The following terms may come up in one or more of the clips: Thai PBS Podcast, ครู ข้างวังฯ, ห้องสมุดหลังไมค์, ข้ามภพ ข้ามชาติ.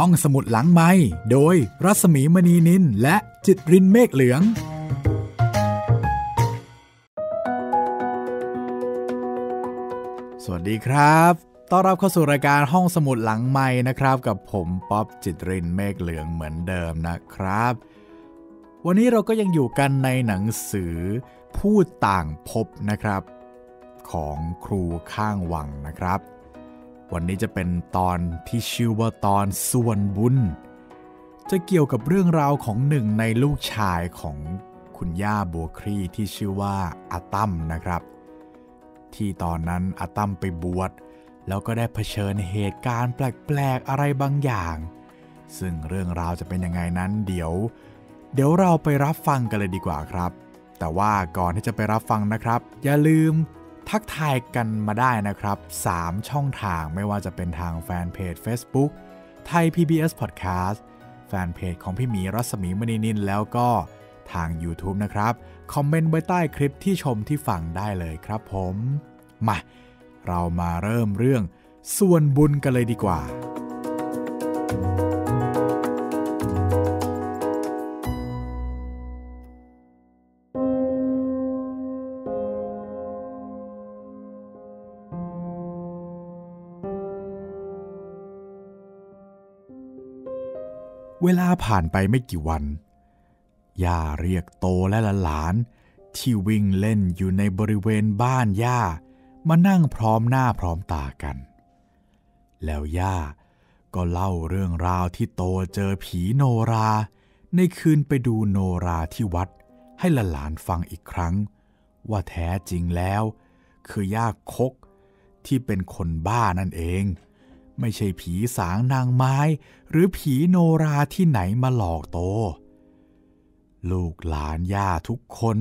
ห้องสมุดหลังไมค์โดยรัศมีมณีนินและจิตรินเมฆเหลืองสวัสดีครับต้อนรับเข้าสู่รายการห้องสมุดหลังไมค์นะครับกับผมป๊อบจิตรินเมฆเหลืองเหมือนเดิมนะครับวันนี้เราก็ยังอยู่กันในหนังสือผู้ต่างภพนะครับของครูข้างวังนะครับวันนี้จะเป็นตอนที่ชื่อว่าตอนส่วนบุญจะเกี่ยวกับเรื่องราวของหนึ่งในลูกชายของคุณย่าบัวครีที่ชื่อว่าอาตั้มนะครับที่ตอนนั้นอาตั้มไปบวชแล้วก็ได้เผชิญเหตุการณ์แปลกๆอะไรบางอย่างซึ่งเรื่องราวจะเป็นยังไงนั้นเดี๋ยวเราไปรับฟังกันเลยดีกว่าครับแต่ว่าก่อนที่จะไปรับฟังนะครับอย่าลืมทักทายกันมาได้นะครับ3ช่องทางไม่ว่าจะเป็นทางแฟนเพจ Facebook ไทย PBS Podcast แฟนเพจของพี่หมีรัศมีมณีนินแล้วก็ทาง YouTube นะครับคอมเมนต์ไว้ใต้คลิปที่ชมที่ฟังได้เลยครับผมมาเรามาเริ่มเรื่องส่วนบุญกันเลยดีกว่าเวลาผ่านไปไม่กี่วันย่าเรียกโตและหลานที่วิ่งเล่นอยู่ในบริเวณบ้านย่ามานั่งพร้อมหน้าพร้อมตากันแล้วย่าก็เล่าเรื่องราวที่โตเจอผีโนราในคืนไปดูโนราที่วัดให้หลานฟังอีกครั้งว่าแท้จริงแล้วคือย่าคกที่เป็นคนบ้านั่นเองไม่ใช่ผีสางนางไม้หรือผีโนราที่ไหนมาหลอกโตลูกหลานย่าทุกคน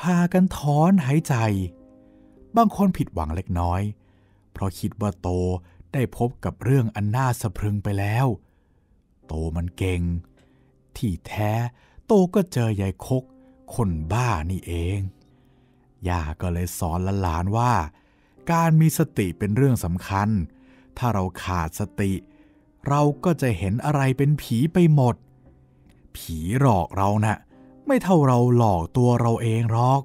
พากันถอนหายใจบางคนผิดหวังเล็กน้อยเพราะคิดว่าโตได้พบกับเรื่องอันน่าสะพรึงไปแล้วโตมันเก่งที่แท้โตก็เจอยายคกคนบ้านี่เองย่าก็เลยสอนหลานว่าการมีสติเป็นเรื่องสำคัญถ้าเราขาดสติเราก็จะเห็นอะไรเป็นผีไปหมดผีหลอกเรานะไม่เท่าเราหลอกตัวเราเองหรอก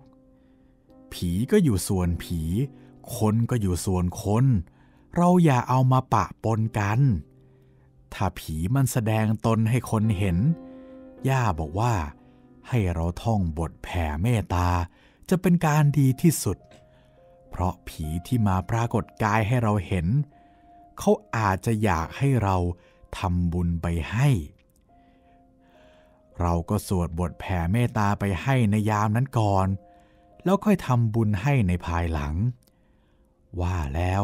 ผีก็อยู่ส่วนผีคนก็อยู่ส่วนคนเราอย่าเอามาปะปนกันถ้าผีมันแสดงตนให้คนเห็นย่าบอกว่าให้เราท่องบทแผ่เมตตาจะเป็นการดีที่สุดเพราะผีที่มาปรากฏกายให้เราเห็นเขาอาจจะอยากให้เราทำบุญไปให้เราก็สวดบทแผ่เมตตาไปให้ในยามนั้นก่อนแล้วค่อยทำบุญให้ในภายหลังว่าแล้ว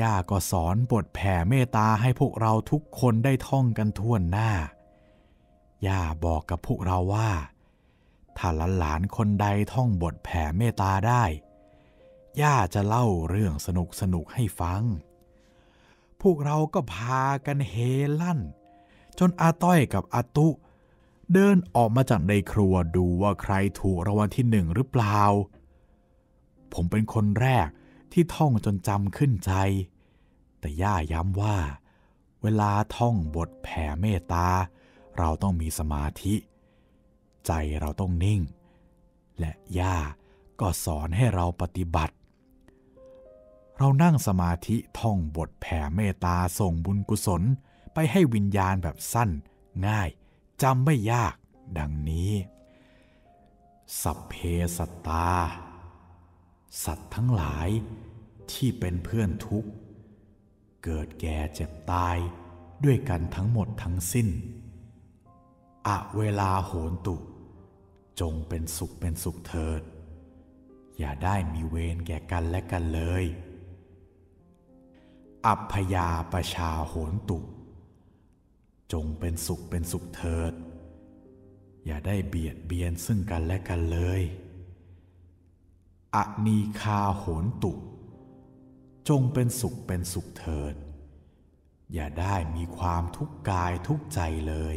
ย่าก็สอนบทแผ่เมตตาให้พวกเราทุกคนได้ท่องกันทั่วหน้าย่าบอกกับพวกเราว่าถ้าหลานๆคนใดท่องบทแผ่เมตตาได้ย่าจะเล่าเรื่องสนุกๆให้ฟังพวกเราก็พากันเฮลั่นจนอาต้อยกับอาตุเดินออกมาจากในครัวดูว่าใครถูกรางวัลที่1หรือเปล่าผมเป็นคนแรกที่ท่องจนจำขึ้นใจแต่ย่าย้ำว่าเวลาท่องบทแผ่เมตตาเราต้องมีสมาธิใจเราต้องนิ่งและย่าก็สอนให้เราปฏิบัติเรานั่งสมาธิท่องบทแผ่เมตตาส่งบุญกุศลไปให้วิญญาณแบบสั้นง่ายจำไม่ยากดังนี้สัพเพสัตตาสัตว์ทั้งหลายที่เป็นเพื่อนทุกข์เกิดแก่เจ็บตายด้วยกันทั้งหมดทั้งสิ้นอะเวลาโหนตุจงเป็นสุขเถิดอย่าได้มีเวรแก่กันและกันเลยอัพพยาปชาโหนตุจงเป็นสุขเถิดอย่าได้เบียดเบียนซึ่งกันและกันเลยอนีคาโหนตุจงเป็นสุขเถิดอย่าได้มีความทุกข์กายทุกข์ใจเลย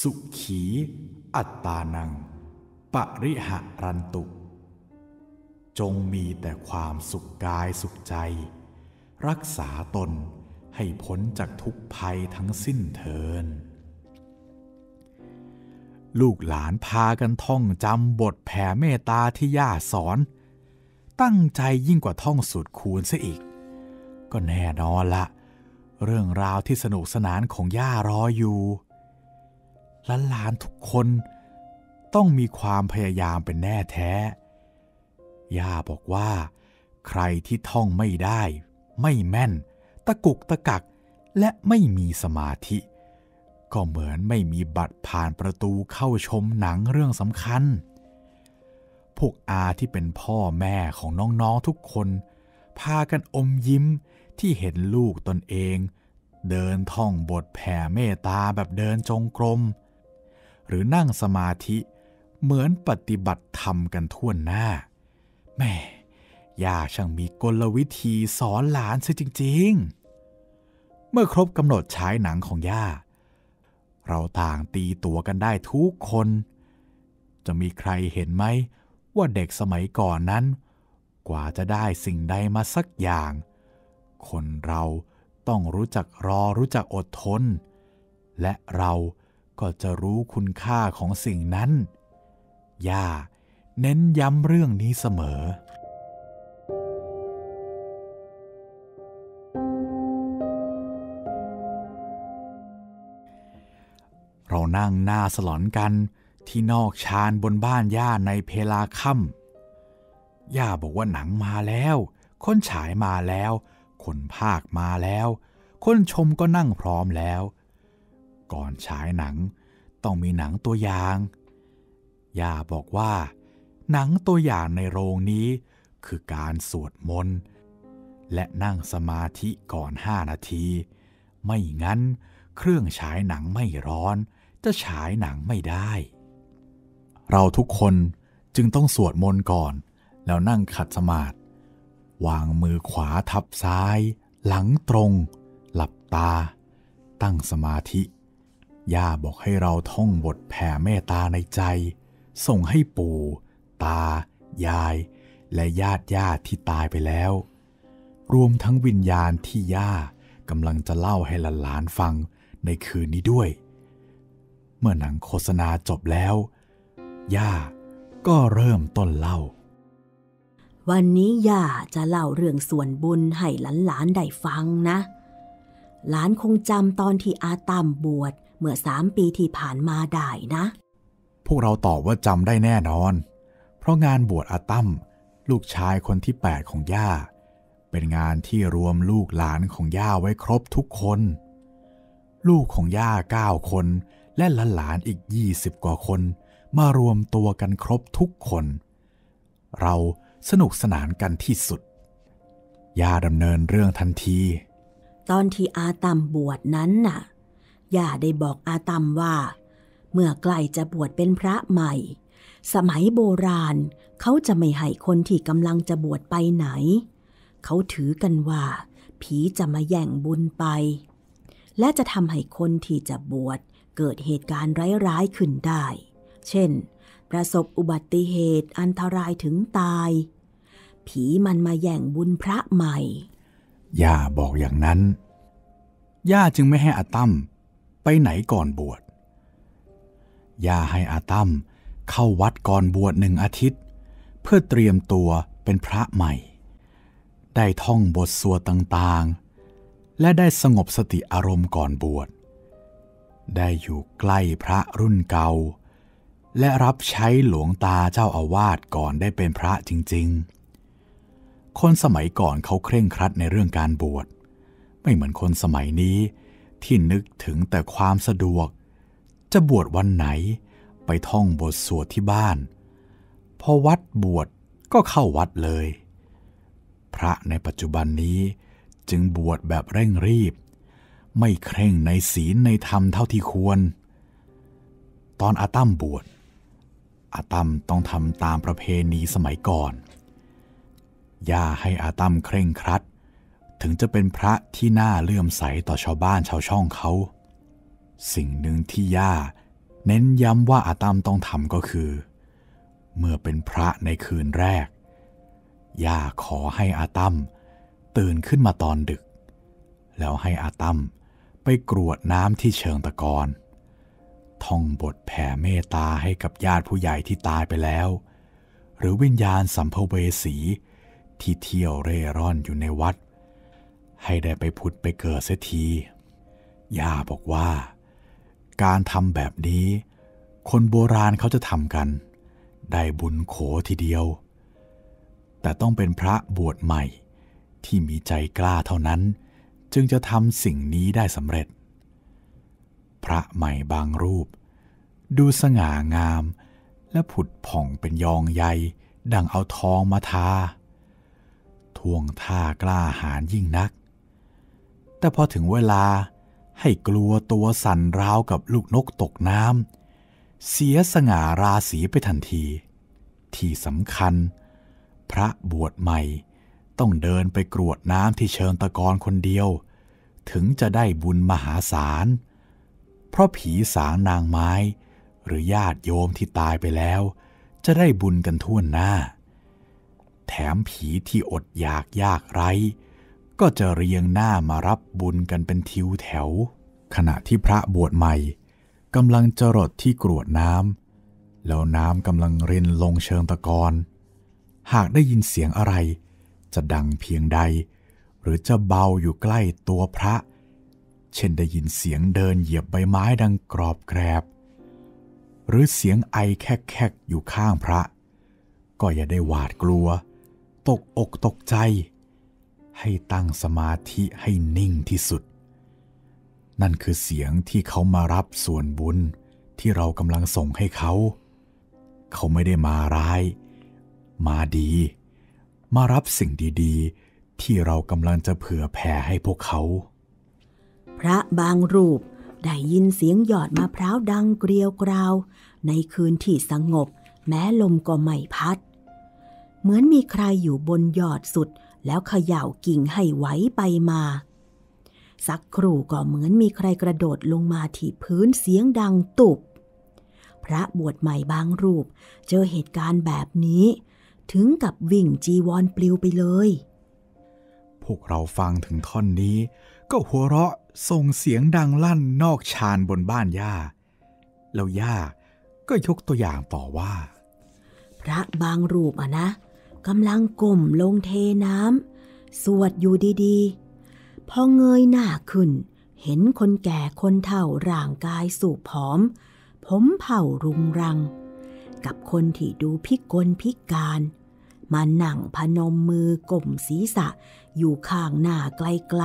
สุขีอัตตานังปริหารันตุจงมีแต่ความสุขกายสุขใจรักษาตน ให้พ้นจากทุกภัยทั้งสิ้นเถิดลูกหลานพากันท่องจำบทแผ่เมตตาที่ย่าสอนตั้งใจยิ่งกว่าท่องสูตรคูณซะอีกก็แน่นอนละเรื่องราวที่สนุกสนานของย่ารออยู่หลานๆทุกคนต้องมีความพยายามเป็นแน่แท้ย่าบอกว่าใครที่ท่องไม่ได้ไม่แม่นตะกุกตะกักและไม่มีสมาธิก็เหมือนไม่มีบัตรผ่านประตูเข้าชมหนังเรื่องสำคัญพวกอาที่เป็นพ่อแม่ของน้องๆทุกคนพากันอมยิ้มที่เห็นลูกตนเองเดินท่องบทแผ่เมตตาแบบเดินจงกรมหรือนั่งสมาธิเหมือนปฏิบัติธรรมกันทั่วหน้าแม่ย่าช่างมีกลวิธีสอนหลานซะจริงๆเมื่อครบกำหนดฉายหนังของย่าเราต่างตีตัวกันได้ทุกคนจะมีใครเห็นไหมว่าเด็กสมัยก่อนนั้นกว่าจะได้สิ่งใดมาสักอย่างคนเราต้องรู้จักรอรู้จักอดทนและเราก็จะรู้คุณค่าของสิ่งนั้นย่าเน้นย้ำเรื่องนี้เสมอเรานั่งหน้าสลอนกันที่นอกชานบนบ้านย่าในเพลาค่ำย่าบอกว่าหนังมาแล้วคนฉายมาแล้วคนพากมาแล้วคนชมก็นั่งพร้อมแล้วก่อนฉายหนังต้องมีหนังตัวอย่างย่าบอกว่าหนังตัวอย่างในโรงนี้คือการสวดมนต์และนั่งสมาธิก่อน5 นาทีไม่งั้นเครื่องฉายหนังไม่ร้อนจะฉายหนังไม่ได้เราทุกคนจึงต้องสวดมนต์ก่อนแล้วนั่งขัดสมาธิวางมือขวาทับซ้ายหลังตรงหลับตาตั้งสมาธิย่าบอกให้เราท่องบทแผ่เมตตาในใจส่งให้ปู่ตายายและญาติที่ตายไปแล้วรวมทั้งวิญญาณที่ย่ากำลังจะเล่าให้หลานๆฟังในคืนนี้ด้วยเมื่อหนังโฆษณาจบแล้วย่าก็เริ่มต้นเล่าวันนี้ย่าจะเล่าเรื่องส่วนบุญให้หลานๆได้ฟังนะหลานคงจำตอนที่อาตามบวชเมื่อ3 ปีที่ผ่านมาได้นะพวกเราตอบว่าจำได้แน่นอนเพราะงานบวชอาตั้มลูกชายคนที่8ของย่าเป็นงานที่รวมลูกหลานของย่าไว้ครบทุกคนลูกของย่า9 คนและหลานอีก20 กว่าคนมารวมตัวกันครบทุกคนเราสนุกสนานกันที่สุดย่าดำเนินเรื่องทันทีตอนที่อาตามบวชนั้นน่ะย่าได้บอกอาตามว่าเมื่อใกล้จะบวชเป็นพระใหม่สมัยโบราณเขาจะไม่ให้คนที่กำลังจะบวชไปไหนเขาถือกันว่าผีจะมาแย่งบุญไปและจะทำให้คนที่จะบวชเกิดเหตุการณ์ร้ายๆขึ้นได้เช่นประสบอุบัติเหตุอันตรายถึงตายผีมันมาแย่งบุญพระใหม่ย่าบอกอย่างนั้นย่าจึงไม่ให้อาตั้มไปไหนก่อนบวชย่าให้อาตั้มเข้าวัดก่อนบวช1 อาทิตย์เพื่อเตรียมตัวเป็นพระใหม่ได้ท่องบทสวดต่างๆและได้สงบสติอารมณ์ก่อนบวชได้อยู่ใกล้พระรุ่นเก่าและรับใช้หลวงตาเจ้าอาวาสก่อนได้เป็นพระจริงๆคนสมัยก่อนเขาเคร่งครัดในเรื่องการบวชไม่เหมือนคนสมัยนี้ที่นึกถึงแต่ความสะดวกจะบวชวันไหนไปท่องบทสวดที่บ้านพอวัดบวชก็เข้าวัดเลยพระในปัจจุบันนี้จึงบวชแบบเร่งรีบไม่เคร่งในศีลในธรรมเท่าที่ควรตอนอาตั้มบวชอาตั้มต้องทำตามประเพณีสมัยก่อนย่าให้อาตั้มเคร่งครัดถึงจะเป็นพระที่น่าเลื่อมใสต่อชาวบ้านชาวช่องเขาสิ่งหนึ่งที่ย่าเน้นย้ำว่าอาตั้มต้องทำก็คือเมื่อเป็นพระในคืนแรกย่าขอให้อาตั้มตื่นขึ้นมาตอนดึก แล้วให้อาตั้มไปกรวดน้ำที่เชิงตะกอนท่องบทแผ่เมตตาให้กับญาติผู้ใหญ่ที่ตายไปแล้วหรือวิญญาณสัมภเวสีที่เที่ยวเร่ร่อนอยู่ในวัดให้ได้ไปผุดไปเกิดเสียทีย่าบอกว่าการทำแบบนี้คนโบราณเขาจะทำกันได้บุญโขทีเดียวแต่ต้องเป็นพระบวชใหม่ที่มีใจกล้าเท่านั้นจึงจะทำสิ่งนี้ได้สำเร็จพระใหม่บางรูปดูสง่างามและผุดผ่องเป็นยองใยดังเอาทองมาทาท่วงท่ากล้าหาญยิ่งนักแต่พอถึงเวลาให้กลัวตัวสั่นราวกับลูกนกตกน้ำเสียสง่าราศีไปทันทีที่สำคัญพระบวชใหม่ต้องเดินไปกรวดน้ำที่เชิงตะกอนคนเดียวถึงจะได้บุญมหาศาลเพราะผีสางนางไม้หรือญาติโยมที่ตายไปแล้วจะได้บุญกันทั่วหน้าแถมผีที่อดอยากยากไร้ก็จะเรียงหน้ามารับบุญกันเป็นทิวแถวขณะที่พระบวชใหม่กำลังจรดที่กรวดน้ำแล้วน้ำกำลังรินลงเชิงตะกอนหากได้ยินเสียงอะไรจะดังเพียงใดหรือจะเบาอยู่ใกล้ตัวพระเช่นได้ยินเสียงเดินเหยียบใบไม้ดังกรอบแกรบหรือเสียงไอแคกๆอยู่ข้างพระก็อย่าได้หวาดกลัวตกอกตกใจให้ตั้งสมาธิให้นิ่งที่สุดนั่นคือเสียงที่เขามารับส่วนบุญที่เรากำลังส่งให้เขาไม่ได้มาร้ายมาดีมารับสิ่งดีๆที่เรากำลังจะเผื่อแผ่ให้พวกเขาพระบางรูปได้ยินเสียงหยอดมะพร้าวดังเกลียวกราวในคืนที่สงบแม้ลมก็ไม่พัดเหมือนมีใครอยู่บนยอดสุดแล้วเขย่ากิ่งให้ไหวไปมาสักครู่ก็เหมือนมีใครกระโดดลงมาที่พื้นเสียงดังตุบพระบวชใหม่บางรูปเจอเหตุการณ์แบบนี้ถึงกับวิ่งจีวรปลิวไปเลยพวกเราฟังถึงท่อนนี้ก็หัวเราะส่งเสียงดังลั่นนอกชานบนบ้านย่าแล้วย่าก็ยกตัวอย่างต่อว่าพระบางรูปนะกำลังก้มลงเทน้ำสวดอยู่ดีๆพอเงยหน้าขึ้นเห็นคนแก่คนเฒ่าร่างกายสูบผอมผมเผ่ารุงรังกับคนที่ดูพิกลพิการมานั่งพนมมือก้มศีรษะอยู่ข้างหน้าไกล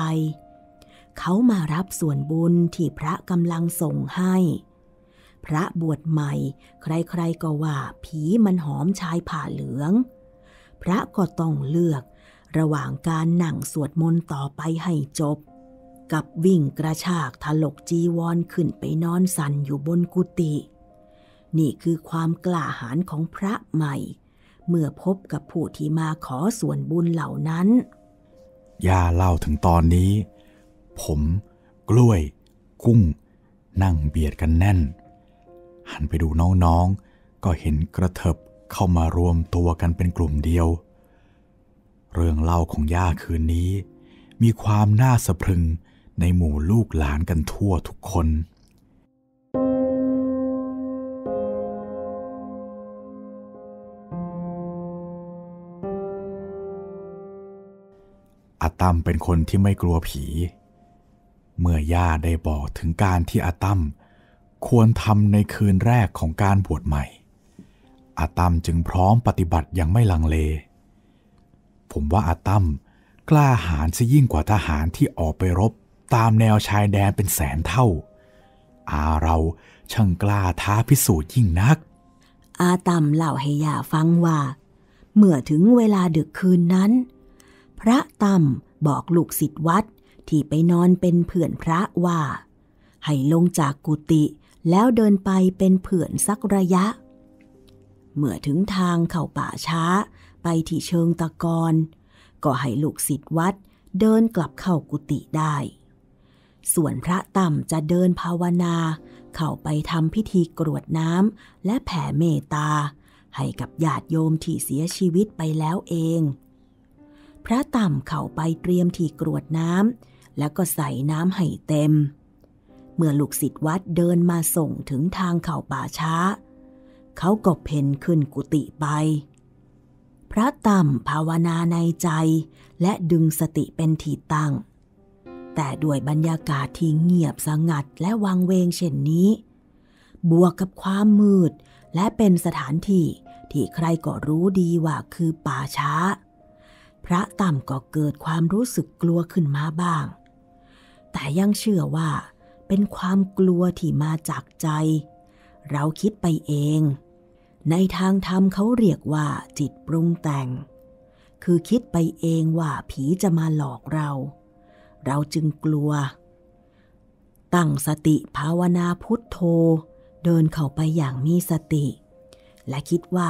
ๆเขามารับส่วนบุญที่พระกำลังส่งให้พระบวชใหม่ใครๆก็ว่าผีมันหอมชายผ่าเหลืองพระก็ต้องเลือกระหว่างการนั่งสวดมนต์ต่อไปให้จบกับวิ่งกระชากถลกจีวรขึ้นไปนอนสั่นอยู่บนกุฏินี่คือความกล้าหาญของพระใหม่เมื่อพบกับผู้ที่มาขอส่วนบุญเหล่านั้นย่าเล่าถึงตอนนี้ผมกล้วยกุ้งนั่งเบียดกันแน่นหันไปดูน้องๆก็เห็นกระเถิบเข้ามารวมตัวกันเป็นกลุ่มเดียวเรื่องเล่าของย่าคืนนี้มีความน่าสะพรึงในหมู่ลูกหลานกันทั่วทุกคนอาตั้มเป็นคนที่ไม่กลัวผีเมื่อย่าได้บอกถึงการที่อาตั้มควรทำในคืนแรกของการบวชใหม่อาตั้มจึงพร้อมปฏิบัติอย่างไม่ลังเลผมว่าอาตั้มกล้าหาญซะยิ่งกว่าทหารที่ออกไปรบตามแนวชายแดนเป็นแสนเท่าอาเราช่างกล้าท้าพิสูจน์ยิ่งนักอาตั้มเล่าให้ย่าฟังว่าเมื่อถึงเวลาดึกคืนนั้นพระตั้มบอกลูกศิษย์วัดที่ไปนอนเป็นเพื่อนพระว่าให้ลงจากกุฏิแล้วเดินไปเป็นเพื่อนสักระยะเมื่อถึงทางเข้าป่าช้าไปที่เชิงตะกอนก็ให้ลูกศิษย์วัดเดินกลับเข้ากุฏิได้ส่วนพระตั้มจะเดินภาวนาเข้าไปทำพิธีกรวดน้ำและแผ่เมตตาให้กับญาติโยมที่เสียชีวิตไปแล้วเองพระตั้มเข้าไปเตรียมที่กรวดน้ำ แล้วก็ใส่น้ำให้เต็มเมื่อลูกศิษย์วัดเดินมาส่งถึงทางเข้าป่าช้าเขาก็เพ่นขึ้นกุฏิไปพระตั้มภาวนาในใจและดึงสติเป็นที่ตั้งแต่ด้วยบรรยากาศที่เงียบสงัดและวังเวงเช่นนี้บวกกับความมืดและเป็นสถานที่ที่ใครก็รู้ดีว่าคือป่าช้าพระตั้มก็เกิดความรู้สึกกลัวขึ้นมาบ้างแต่ยังเชื่อว่าเป็นความกลัวที่มาจากใจเราคิดไปเองในทางธรรมเขาเรียกว่าจิตปรุงแต่งคือคิดไปเองว่าผีจะมาหลอกเราเราจึงกลัวตั้งสติภาวนาพุทโธเดินเข้าไปอย่างมีสติและคิดว่า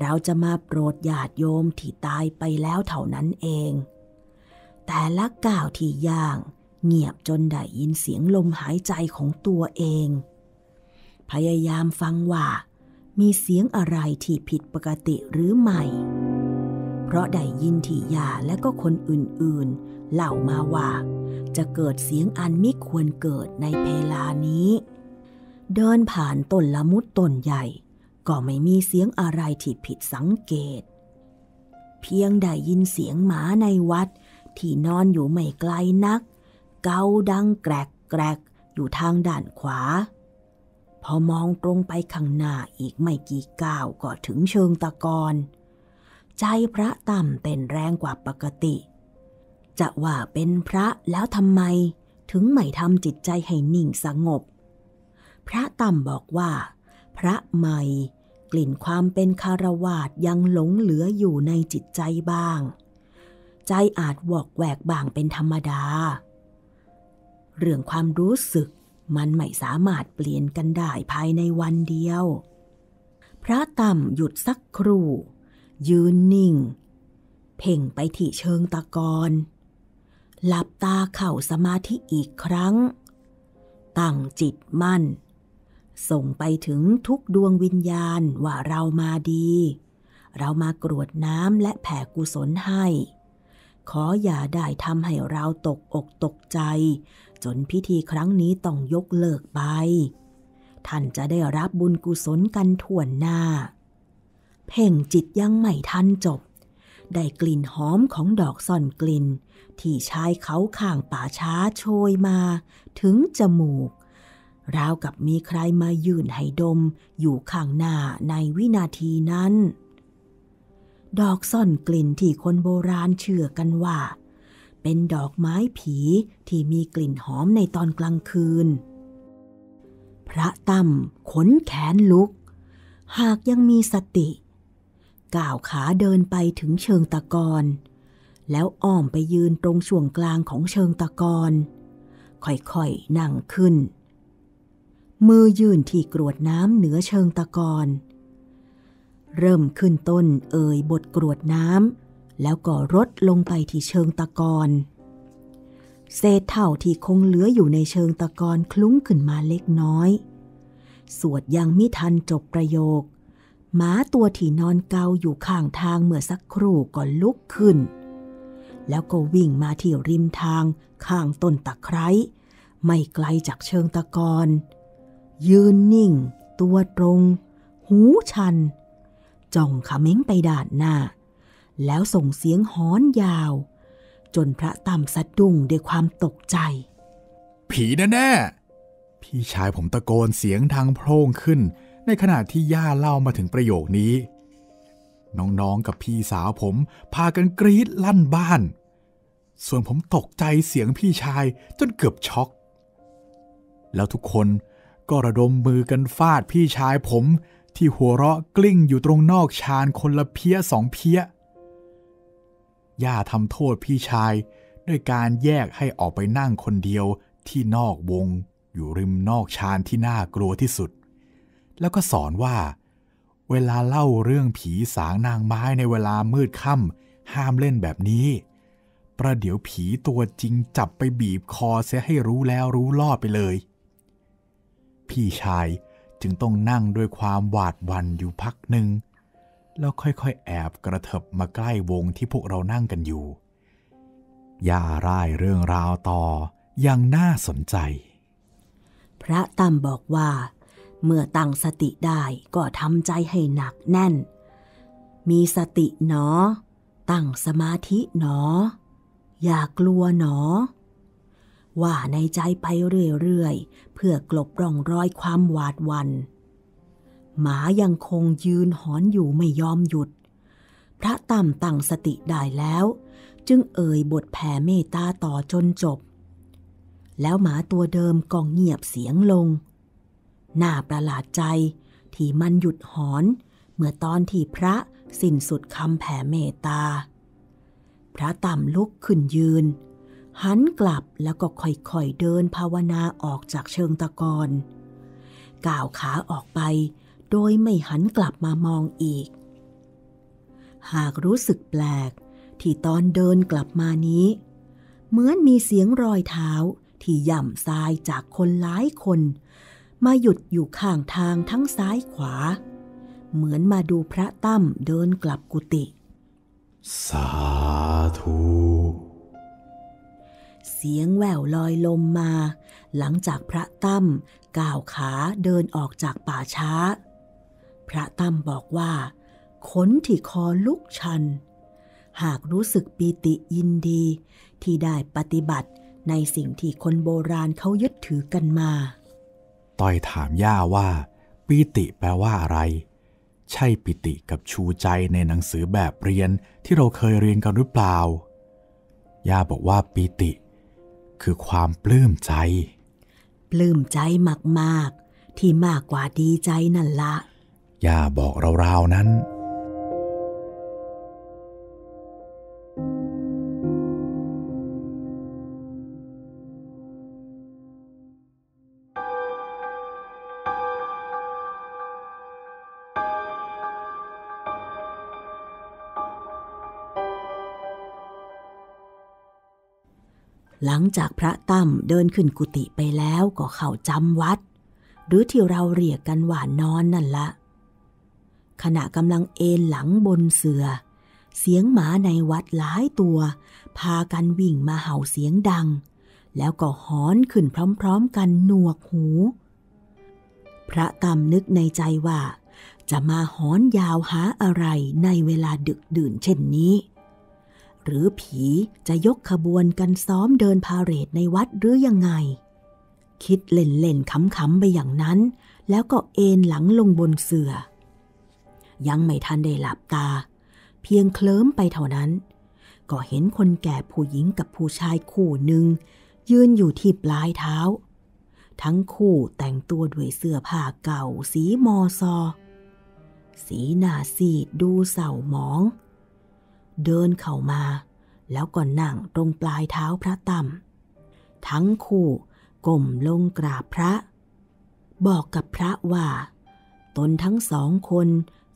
เราจะมาโปรดญาติโยมที่ตายไปแล้วเท่านั้นเองแต่ละก้าวที่ย่างเงียบจนได้ยินเสียงลมหายใจของตัวเองพยายามฟังว่ามีเสียงอะไรที่ผิดปกติหรือไม่เพราะได้ยินที่ย่าและก็คนอื่นๆเล่ามาว่าจะเกิดเสียงอันไม่ควรเกิดในเพลานี้เดินผ่านต้นละมุดต้นใหญ่ก็ไม่มีเสียงอะไรที่ผิดสังเกตเพียงได้ยินเสียงหมาในวัดที่นอนอยู่ไม่ไกลนักเกาดังแกรกแกรกอยู่ทางด้านขวาพอมองตรงไปข้างหน้าอีกไม่กี่ก้าวก็ถึงเชิงตะกอนใจพระตั้มเต้นแรงกว่าปกติจะว่าเป็นพระแล้วทำไมถึงไม่ทำจิตใจให้นิ่งสงบพระตั้มบอกว่าพระใหม่กลิ่นความเป็นคฤหัสถ์ยังหลงเหลืออยู่ในจิตใจบ้างใจอาจวอกแวกบ้างเป็นธรรมดาเรื่องความรู้สึกมันไม่สามารถเปลี่ยนกันได้ภายในวันเดียวพระตั้มหยุดสักครู่ยืนนิ่งเพ่งไปที่เชิงตะกอนหลับตาเข้าสมาธิอีกครั้งตั้งจิตมั่นส่งไปถึงทุกดวงวิญญาณว่าเรามาดีเรามากรวดน้ำและแผ่กุศลให้ขออย่าได้ทำให้เราตกอกตกใจจนพิธีครั้งนี้ต้องยกเลิกไปท่านจะได้รับบุญกุศลกันทั่วหน้าเพ่งจิตยังไม่ทันจบได้กลิ่นหอมของดอกซ่อนกลิ่นที่ชายเขาข้างป่าช้าโชยมาถึงจมูกราวกับมีใครมายื่นให้ดมอยู่ข้างหน้าในวินาทีนั้นดอกซ่อนกลิ่นที่คนโบราณเชื่อกันว่าเป็นดอกไม้ผีที่มีกลิ่นหอมในตอนกลางคืนพระตั้มขนแขนลุกหากยังมีสติก้าวขาเดินไปถึงเชิงตะกอนแล้วอ้อมไปยืนตรงช่วงกลางของเชิงตะกอนค่อยๆนั่งขึ้นมือยื่นที่กรวดน้ำเหนือเชิงตะกอนเริ่มขึ้นต้นเอ่ยบทกรวดน้ำแล้วก็รดลงไปที่เชิงตะกอนเศษเท่าที่คงเหลืออยู่ในเชิงตะกอนคลุ้งขึ้นมาเล็กน้อยสวดยังไม่ทันจบประโยคหมาตัวที่นอนเกาอยู่ข้างทางเมื่อสักครู่ก็ลุกขึ้นแล้วก็วิ่งมาที่ริมทางข้างต้นตะไคร้ไม่ไกลจากเชิงตะกอนยืนนิ่งตัวตรงหูชันจ้องเขม็งไปด้านหน้าแล้วส่งเสียงหอนยาวจนพระตั้มสะดุ้งด้วยความตกใจผีแน่ๆพี่ชายผมตะโกนเสียงทางโพร่งขึ้นในขณะที่ย่าเล่ามาถึงประโยคนี้น้องๆกับพี่สาวผมพากันกรี๊ดลั่นบ้านส่วนผมตกใจเสียงพี่ชายจนเกือบช็อกแล้วทุกคนก็ระดมมือกันฟาดพี่ชายผมที่หัวเราะกลิ้งอยู่ตรงนอกชานคนละเพี้ยสองเพี้ยย่าทำโทษพี่ชายด้วยการแยกให้ออกไปนั่งคนเดียวที่นอกวงอยู่ริมนอกชานที่น่ากลัวที่สุดแล้วก็สอนว่าเวลาเล่าเรื่องผีสางนางไม้ในเวลามืดค่ำห้ามเล่นแบบนี้ประเดี๋ยวผีตัวจริงจับไปบีบคอเสียให้รู้แล้วรู้รอดไปเลยพี่ชายจึงต้องนั่งด้วยความหวาดหวั่นอยู่พักหนึ่งแล้วค่อยๆแอบกระเถิบมาใกล้วงที่พวกเรานั่งกันอยู่ ย่าร่ายเรื่องราวต่ออย่างน่าสนใจพระตั้มบอกว่าเมื่อตั้งสติได้ก็ทำใจให้หนักแน่นมีสติหนอตั้งสมาธิหนออย่ากลัวหนอว่าในใจไปเรื่อยๆเพื่อกลบร่องรอยความหวาดหวั่นหมายังคงยืนหอนอยู่ไม่ยอมหยุดพระตั้มตั้งสติได้แล้วจึงเอ่ยบทแผ่เมตตาต่อจนจบแล้วหมาตัวเดิมก็เงียบเสียงลงน่าประหลาดใจที่มันหยุดหอนเมื่อตอนที่พระสิ้นสุดคำแผ่เมตตาพระตั้มลุกขึ้นยืนหันกลับแล้วก็ค่อยๆเดินภาวนาออกจากเชิงตะกอนก้าวขาออกไปโดยไม่หันกลับมามองอีกหากรู้สึกแปลกที่ตอนเดินกลับมานี้เหมือนมีเสียงรอยเท้าที่ย่ำทรายจากคนหลายคนมาหยุดอยู่ข้างทางทั้งซ้ายขวาเหมือนมาดูพระตั้มเดินกลับกุฏิสาธุเสียงแว่วลอยลมมาหลังจากพระตั้มก้าวขาเดินออกจากป่าช้าพระตั้มบอกว่าขนที่คอลุกชันหากรู้สึกปีติยินดีที่ได้ปฏิบัติในสิ่งที่คนโบราณเขายึดถือกันมาต้อยถามย่าว่าปีติแปลว่าอะไรใช่ปิติกับชูใจในหนังสือแบบเรียนที่เราเคยเรียนกันหรือเปล่าย่าบอกว่าปิติคือความปลื้มใจมากๆที่มากกว่าดีใจนั่นละย่าบอกราวๆนั้นหลังจากพระตั้มเดินขึ้นกุฏิไปแล้วก็เข้าจำวัดหรือที่เราเรียกกันว่านอนนั่นละขณะกำลังเอนหลังบนเสื่อเสียงหมาในวัดหลายตัวพากันวิ่งมาเห่าเสียงดังแล้วก็หอนขึ้นพร้อมๆกันหนวกหูพระตั้มนึกในใจว่าจะมาหอนยาวหาอะไรในเวลาดึกดื่นเช่นนี้หรือผีจะยกขบวนกันซ้อมเดินพาเหรดในวัดหรือยังไงคิดเล่นๆขำๆไปอย่างนั้นแล้วก็เอนหลังลงบนเสื่อยังไม่ทันได้หลับตาเพียงเคลิ้มไปเท่านั้นก็เห็นคนแก่ผู้หญิงกับผู้ชายคู่หนึ่งยืนอยู่ที่ปลายเท้าทั้งคู่แต่งตัวด้วยเสื้อผ้าเก่าสีมอซอสีหน้าซีดดูเศร้าหมองเดินเข้ามาแล้วก็นั่งตรงปลายเท้าพระตั้มทั้งคู่ก้มลงกราบพระบอกกับพระว่าตนทั้งสองคน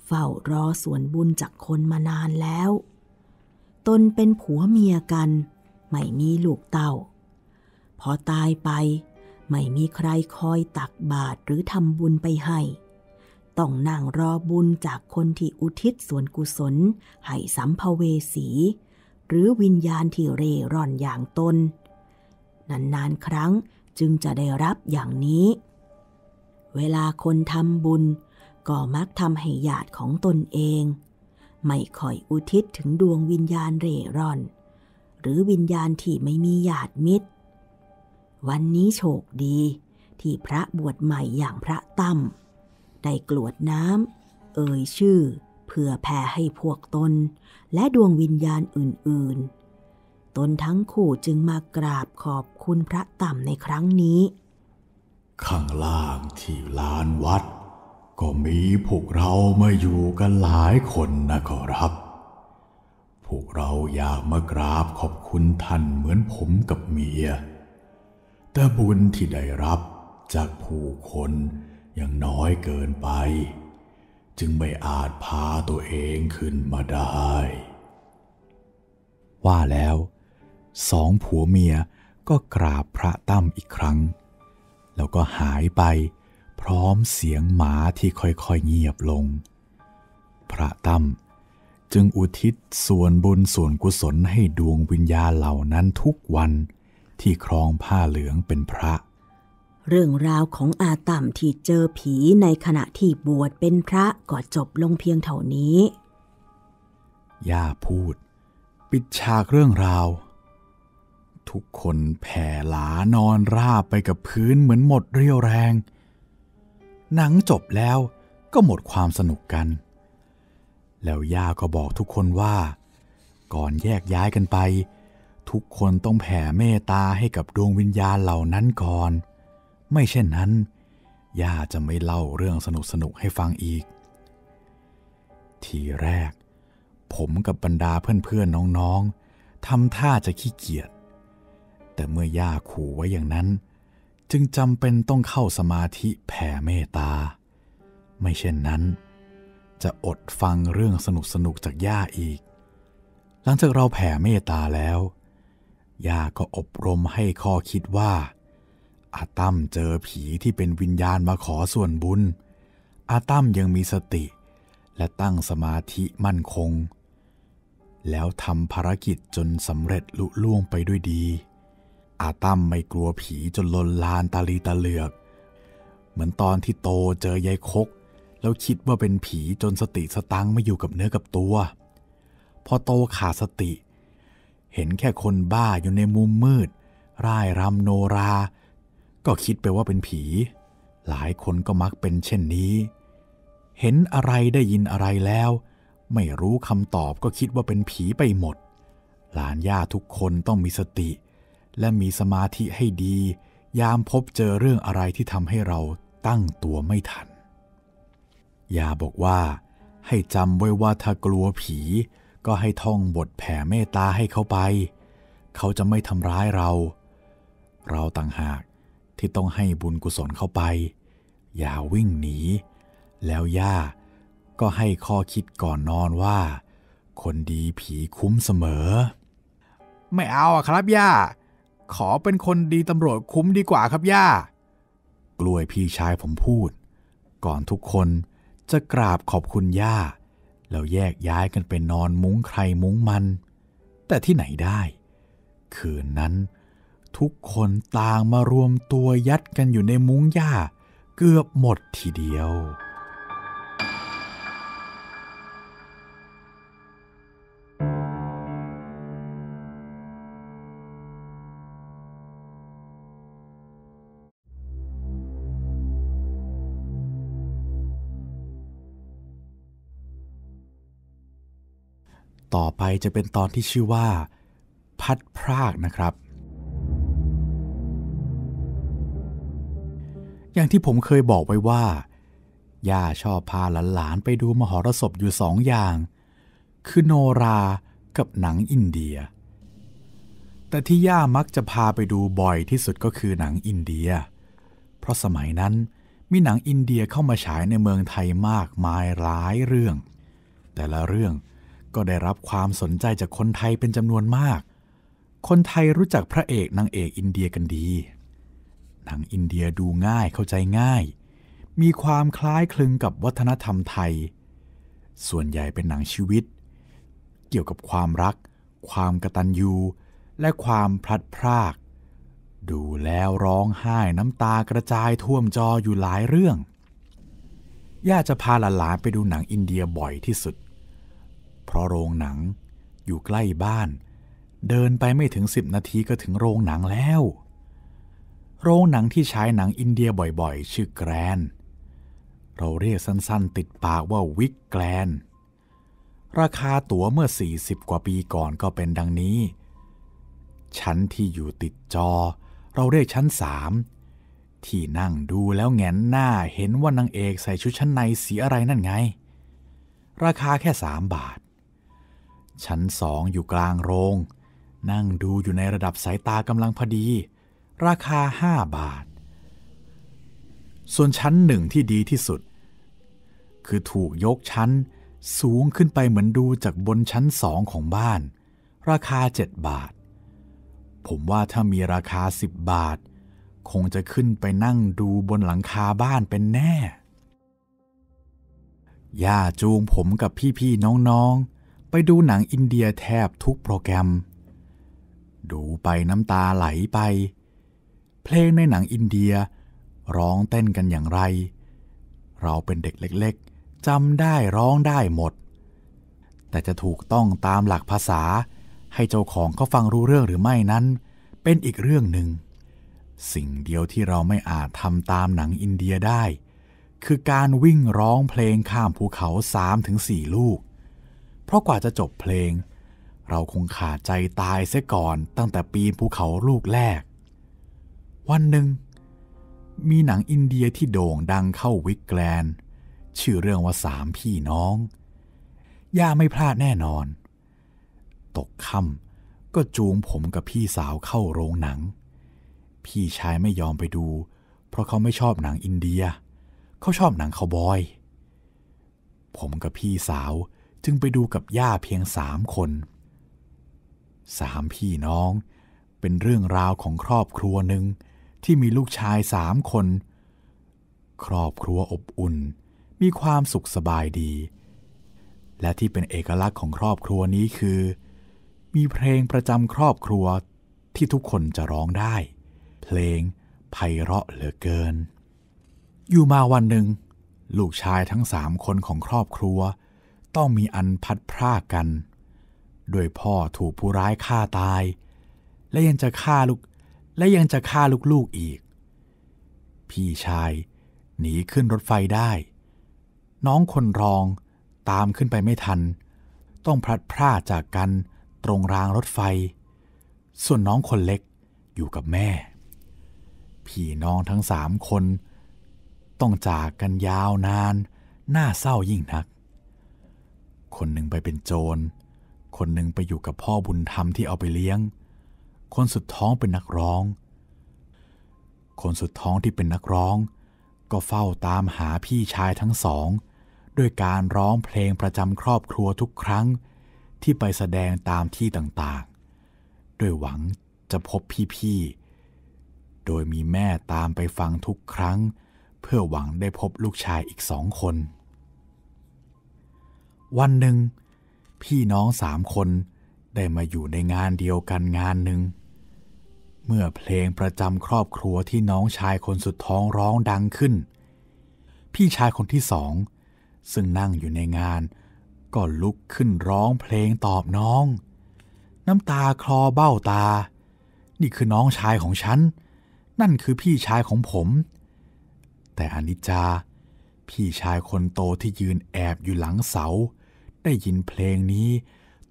เฝ้ารอส่วนบุญจากคนมานานแล้วตนเป็นผัวเมียกันไม่มีลูกเต้าพอตายไปไม่มีใครคอยตักบาตรหรือทำบุญไปให้ต้องนั่งรอบุญจากคนที่อุทิศส่วนกุศลให้สัมภเวสีหรือวิญญาณที่เร่ร่อนอย่างตนนานๆครั้งจึงจะได้รับอย่างนี้เวลาคนทำบุญก็มักทำให้ญาติของตนเองไม่ค่อยอุทิศถึงดวงวิญญาณเร่ร่อนหรือวิญญาณที่ไม่มีญาติมิตรวันนี้โชคดีที่พระบวชใหม่อย่างพระตั้มได้กรวดน้ำเอ่ยชื่อเพื่อแผ่ให้พวกตนและดวงวิญญาณอื่นๆตนทั้งคู่จึงมากราบขอบคุณพระตั้มในครั้งนี้ข้างล่างที่ลานวัดก็มีพวกเรามาอยู่กันหลายคนนะขอรับพวกเราอยากมากราบขอบคุณท่านเหมือนผมกับเมียแต่บุญที่ได้รับจากผู้คนยังน้อยเกินไปจึงไม่อาจพาตัวเองขึ้นมาได้ว่าแล้วสองผัวเมียก็กราบพระตั้มอีกครั้งแล้วก็หายไปพร้อมเสียงหมาที่ค่อยๆเงียบลงพระตั้ม จึงอุทิศส่วนบุญส่วนกุศลให้ดวงวิญญาณเหล่านั้นทุกวันที่ครองผ้าเหลืองเป็นพระเรื่องราวของอาต่ำที่เจอผีในขณะที่บวชเป็นพระก็จบลงเพียงเท่านี้ย่าพูดปิดฉากเรื่องราวทุกคนแผ่หลานอนราบไปกับพื้นเหมือนหมดเรี่ยวแรงหนังจบแล้วก็หมดความสนุกกันแล้วย่าก็บอกทุกคนว่าก่อนแยกย้ายกันไปทุกคนต้องแผ่เมตตาให้กับดวงวิญญาณเหล่านั้นก่อนไม่เช่นนั้นย่าจะไม่เล่าเรื่องสนุกๆให้ฟังอีกทีแรกผมกับบรรดาเพื่อนๆน้องๆทำท่าจะขี้เกียจแต่เมื่อย่าขู่ไว้อย่างนั้นจึงจำเป็นต้องเข้าสมาธิแผ่เมตตาไม่เช่นนั้นจะอดฟังเรื่องสนุกๆจากย่าอีกหลังจากเราแผ่เมตตาแล้วย่าก็อบรมให้ข้อคิดว่าอาตั้มเจอผีที่เป็นวิญญาณมาขอส่วนบุญอาตั้มยังมีสติและตั้งสมาธิมั่นคงแล้วทำภารกิจจนสำเร็จลุล่วงไปด้วยดีอาตั้มไม่กลัวผีจนลนลานตาลีตาเหลือกเหมือนตอนที่โตเจอยายคกแล้วคิดว่าเป็นผีจนสติสตังไม่อยู่กับเนื้อกับตัวพอโตขาดสติเห็นแค่คนบ้าอยู่ในมุมมืดร่ายรำโนราก็คิดไปว่าเป็นผีหลายคนก็มักเป็นเช่นนี้เห็นอะไรได้ยินอะไรแล้วไม่รู้คำตอบก็คิดว่าเป็นผีไปหมดหลานย่าทุกคนต้องมีสติและมีสมาธิให้ดียามพบเจอเรื่องอะไรที่ทำให้เราตั้งตัวไม่ทันย่าบอกว่าให้จำไว้ว่าถ้ากลัวผีก็ให้ท่องบทแผ่เมตตาให้เขาไปเขาจะไม่ทำร้ายเราเราต่างหากที่ต้องให้บุญกุศลเข้าไปอย่าวิ่งหนีแล้วย่าก็ให้ข้อคิดก่อนนอนว่าคนดีผีคุ้มเสมอไม่เอาอะครับย่าขอเป็นคนดีตำรวจคุ้มดีกว่าครับย่ากล้วยพี่ชายผมพูดก่อนทุกคนจะกราบขอบคุณย่าแล้วแยกย้ายกันไปนอนมุ้งใครมุ้งมันแต่ที่ไหนได้คืนนั้นทุกคนต่างมารวมตัวยัดกันอยู่ในมุ้งย่าเกือบหมดทีเดียวต่อไปจะเป็นตอนที่ชื่อว่าพัดพรากนะครับอย่างที่ผมเคยบอกไว้ว่าย่าชอบพาหลานๆไปดูมหรสพอยู่2อย่างคือโนรากับหนังอินเดียแต่ที่ย่ามักจะพาไปดูบ่อยที่สุดก็คือหนังอินเดียเพราะสมัยนั้นมีหนังอินเดียเข้ามาฉายในเมืองไทยมากมายหลายเรื่องแต่ละเรื่องก็ได้รับความสนใจจากคนไทยเป็นจำนวนมากคนไทยรู้จักพระเอกนางเอกอินเดียกันดีหนังอินเดียดูง่ายเข้าใจง่ายมีความคล้ายคลึงกับวัฒนธรรมไทยส่วนใหญ่เป็นหนังชีวิตเกี่ยวกับความรักความกตัญญูและความพลัดพรากดูแล้วร้องไห้น้ำตากระจายท่วมจออยู่หลายเรื่องย่าจะพาหลานๆไปดูหนังอินเดียบ่อยที่สุดเพราะโรงหนังอยู่ใกล้บ้านเดินไปไม่ถึง10 นาทีก็ถึงโรงหนังแล้วโรงหนังที่ฉายหนังอินเดียบ่อยๆชื่อแกรนเราเรียกสั้นๆติดปากว่าวิกแกรนราคาตั๋วเมื่อ40กว่าปีก่อนก็เป็นดังนี้ชั้นที่อยู่ติดจอเราเรียกชั้น3ที่นั่งดูแล้วแหงนหน้าเห็นว่านางเอกใส่ชุดชั้นในสีอะไรนั่นไงราคาแค่3 บาทชั้น2อยู่กลางโรงนั่งดูอยู่ในระดับสายตากำลังพอดีราคา5 บาทส่วนชั้น1ที่ดีที่สุดคือถูกยกชั้นสูงขึ้นไปเหมือนดูจากบนชั้น2ของบ้านราคา7 บาทผมว่าถ้ามีราคา10 บาทคงจะขึ้นไปนั่งดูบนหลังคาบ้านเป็นแน่ย่าจูงผมกับพี่ๆน้องๆไป ไปดูหนังอินเดียแทบทุกโปรแกรมดูไปน้ำตาไหลไปเพลงในหนังอินเดียร้องเต้นกันอย่างไรเราเป็นเด็กเล็กๆจำได้ร้องได้หมดแต่จะถูกต้องตามหลักภาษาให้เจ้าของเขาฟังรู้เรื่องหรือไม่นั้นเป็นอีกเรื่องหนึ่งสิ่งเดียวที่เราไม่อาจทำตามหนังอินเดียได้คือการวิ่งร้องเพลงข้ามภูเขา 3-4 ลูกเพราะกว่าจะจบเพลงเราคงขาดใจตายเสียก่อนตั้งแต่ปีนภูเขาลูกแรกวันหนึ่งมีหนังอินเดียที่โด่งดังเข้าวิกแกลนชื่อเรื่องว่า3 พี่น้องย่าไม่พลาดแน่นอนตกค่ำก็จูงผมกับพี่สาวเข้าโรงหนังพี่ชายไม่ยอมไปดูเพราะเขาไม่ชอบหนังอินเดียเขาชอบหนังคาวบอยผมกับพี่สาวจึงไปดูกับย่าเพียง3 คน3 พี่น้องเป็นเรื่องราวของครอบครัวหนึ่งที่มีลูกชาย3 คนครอบครัวอบอุ่นมีความสุขสบายดีและที่เป็นเอกลักษณ์ของครอบครัวนี้คือมีเพลงประจำครอบครัวที่ทุกคนจะร้องได้เพลงไพเราะเหลือเกินอยู่มาวันหนึ่งลูกชายทั้ง3 คนของครอบครัวต้องมีอันพัดพรากกันโดยพ่อถูกผู้ร้ายฆ่าตายและยังจะฆ่าลูกอีกพี่ชายหนีขึ้นรถไฟได้น้องคนรองตามขึ้นไปไม่ทันต้องพลัดพรากจากกันตรงรางรถไฟส่วนน้องคนเล็กอยู่กับแม่พี่น้องทั้ง3 คนต้องจากกันยาวนานน่าเศร้ายิ่งนักคนหนึ่งไปเป็นโจรคนหนึ่งไปอยู่กับพ่อบุญธรรมที่เอาไปเลี้ยงคนสุดท้องเป็นนักร้องคนสุดท้องที่เป็นนักร้องก็เฝ้าตามหาพี่ชายทั้ง2ด้วยการร้องเพลงประจำครอบครัวทุกครั้งที่ไปแสดงตามที่ต่างๆด้วยหวังจะพบพี่ๆโดยมีแม่ตามไปฟังทุกครั้งเพื่อหวังได้พบลูกชายอีก2 คนวันหนึ่งพี่น้อง3 คนได้มาอยู่ในงานเดียวกันงานหนึ่งเมื่อเพลงประจำครอบครัวที่น้องชายคนสุดท้องร้องดังขึ้นพี่ชายคนที่2ซึ่งนั่งอยู่ในงานก็ลุกขึ้นร้องเพลงตอบน้องน้ำตาคลอเบ้าตานี่คือน้องชายของฉันนั่นคือพี่ชายของผมแต่อนิจจาพี่ชายคนโตที่ยืนแอบอยู่หลังเสาได้ยินเพลงนี้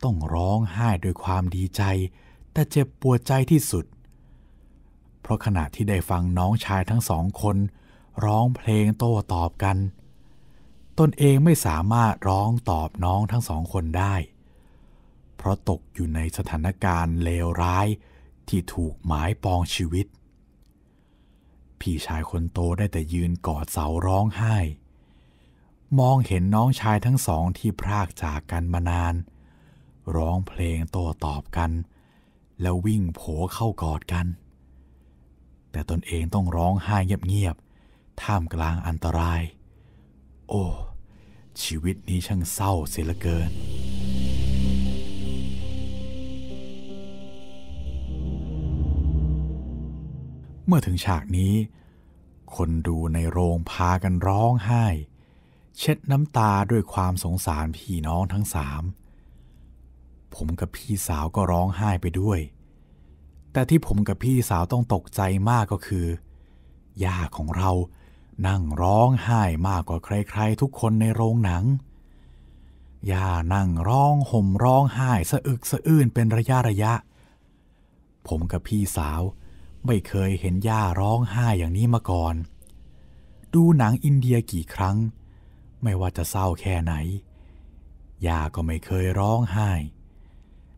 ต้องร้องไห้ด้วยความดีใจแต่เจ็บปวดใจที่สุดเพราะขณะที่ได้ฟังน้องชายทั้ง2 คนร้องเพลงโต้ตอบกันตนเองไม่สามารถร้องตอบน้องทั้ง2 คนได้เพราะตกอยู่ในสถานการณ์เลวร้ายที่ถูกหมายปองชีวิตพี่ชายคนโตได้แต่ยืนกอดเสาร้องไห้มองเห็นน้องชายทั้ง2ที่พรากจากกันมานานร้องเพลงโต้ตอบกันแล้ววิ่งโผเข้ากอดกันแต่ตนเองต้องร้องไห้เงียบๆท่ามกลางอันตรายโอ้ชีวิตนี้ช่างเศร้าเสียเหลือเกินเมื่อถึงฉากนี้คนดูในโรงพากันร้องไห้เช็ดน้ำตาด้วยความสงสารพี่น้องทั้ง3ผมกับพี่สาวก็ร้องไห้ไปด้วยแต่ที่ผมกับพี่สาวต้องตกใจมากก็คือย่าของเรานั่งร้องไห้มากกว่าใครๆทุกคนในโรงหนังย่านั่งร้องห่มร้องไห้สะอึกสะอื้นเป็นระยะผมกับพี่สาวไม่เคยเห็นย่าร้องไห้อย่างนี้มาก่อนดูหนังอินเดียกี่ครั้งไม่ว่าจะเศร้าแค่ไหนย่าก็ไม่เคยร้องไห้